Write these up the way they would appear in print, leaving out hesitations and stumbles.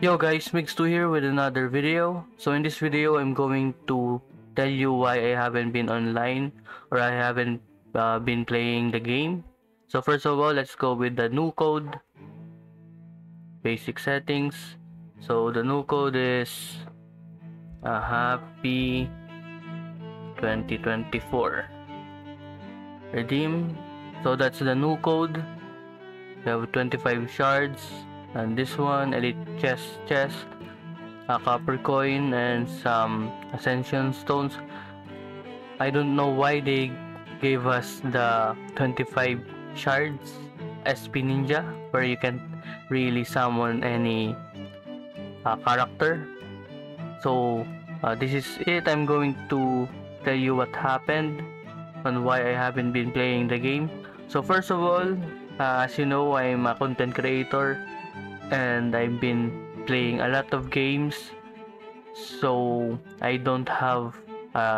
Yo guys, Mix2 here with another video. So in this video, I'm going to tell you why I haven't been online or I haven't been playing the game. So first of all, let's go with the new code. Basic settings. So the new code is Happy 2024. Redeem. So that's the new code. We have 25 shards, and this one, elite chest, a copper coin, and some ascension stones. I don't know why they gave us the 25 shards SP ninja, where you can really summon any character. So this is it. I'm going to tell you what happened and why I haven't been playing the game. So first of all, as you know, I'm a content creator and I've been playing a lot of games, so I don't have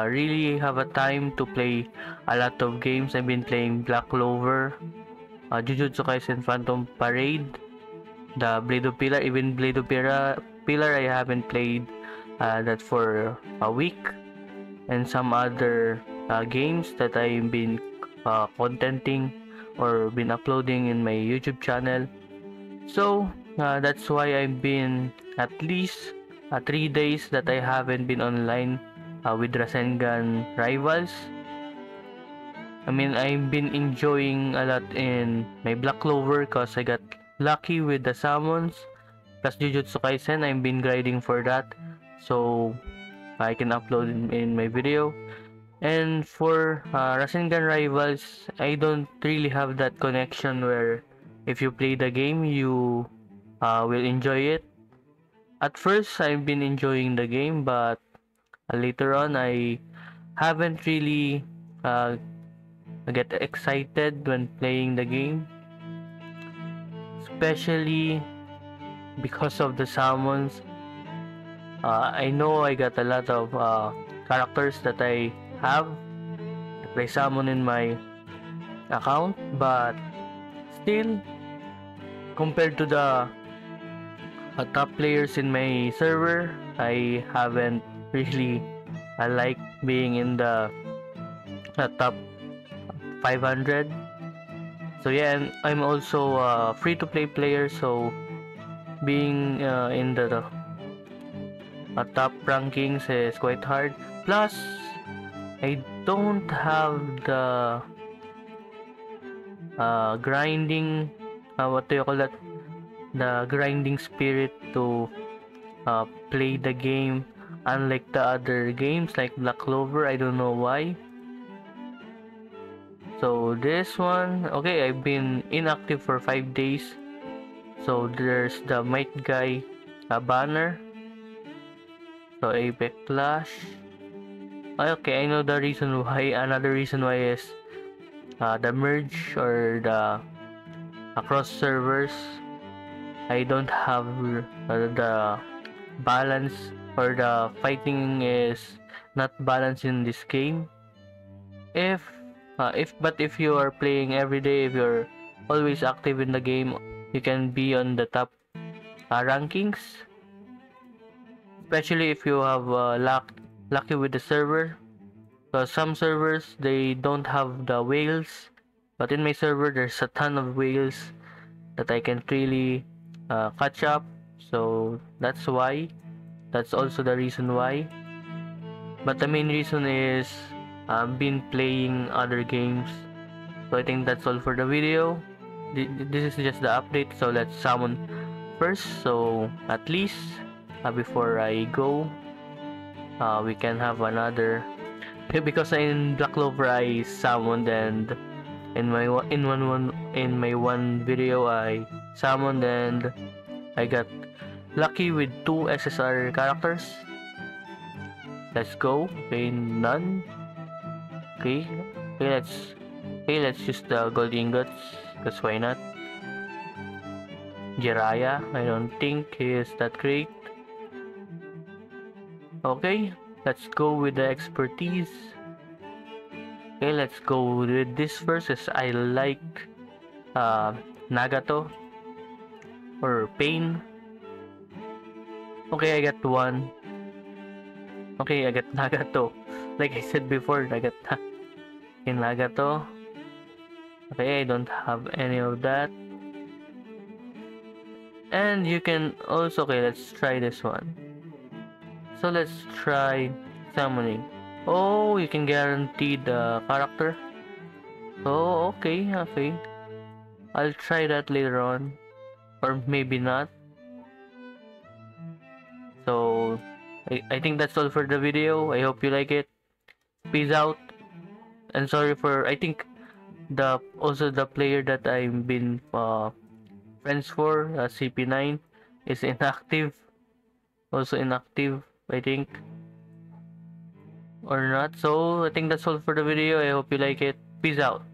really have a time to play a lot of games. I've been playing Black Clover, Jujutsu Kaisen Phantom Parade, the Blade of Pillar. Even Blade of Pillar I haven't played that for a week, and some other games that I've been contenting or been uploading in my YouTube channel. So that's why I've been at least 3 days that I haven't been online with Rasengan Rivals. I mean, I've been enjoying a lot in my Black Clover because I got lucky with the summons, plus Jujutsu Kaisen. I've been grinding for that so I can upload in my video. And for Rasengan Rivals, I don't really have that connection where if you play the game, you will enjoy it. At first, I've been enjoying the game, but later on, I haven't really get excited when playing the game, especially because of the summons. I know I got a lot of characters that I have play summon in my account, but still, compared to the top players in my server, I haven't really liked being in the top 500. So yeah, and I'm also a free-to-play player, so being in the top rankings is quite hard. Plus, I don't have the grinding, what do you call that, the grinding spirit to play the game, unlike the other games like Black Clover. I don't know why. So this one, okay, I've been inactive for 5 days. So there's the Might Guy banner, so Apex Clash. Okay, I know the reason why. Another reason why is the merge or the cross servers. I don't have the balance, or the fighting is not balanced in this game. But if you are playing every day, if you're always active in the game, you can be on the top rankings. Especially if you have lucky with the server, because some servers they don't have the whales, but in my server there's a ton of whales that I can really catch up. So that's why, that's also the reason why. But the main reason is I've been playing other games. So I think that's all for the video. This is just the update. So let's summon first, so at least before I go, we can have another, because in Black Clover I summoned, and in my one video I summoned and I got lucky with 2 SSR characters. Let's go. Okay, none. Okay, let's use the gold ingots, because why not? Jiraiya, I don't think he is that great. Okay, let's go with the expertise. Okay, let's go with this first, as I like Nagato or Pain. Okay, I got one. Okay, I got Nagato. Like I said before, I got in Nagato. Okay, I don't have any of that. And you can also, okay, let's try this one. So let's try summoning. Oh, you can guarantee the character. Oh, okay, okay. I'll try that later on. Or maybe not. So, I think that's all for the video. I hope you like it. Peace out. And sorry for, I think, also the player that I've been friends for, CP9, is inactive. Also inactive, I think. Or not. So, I think that's all for the video. I hope you like it. Peace out.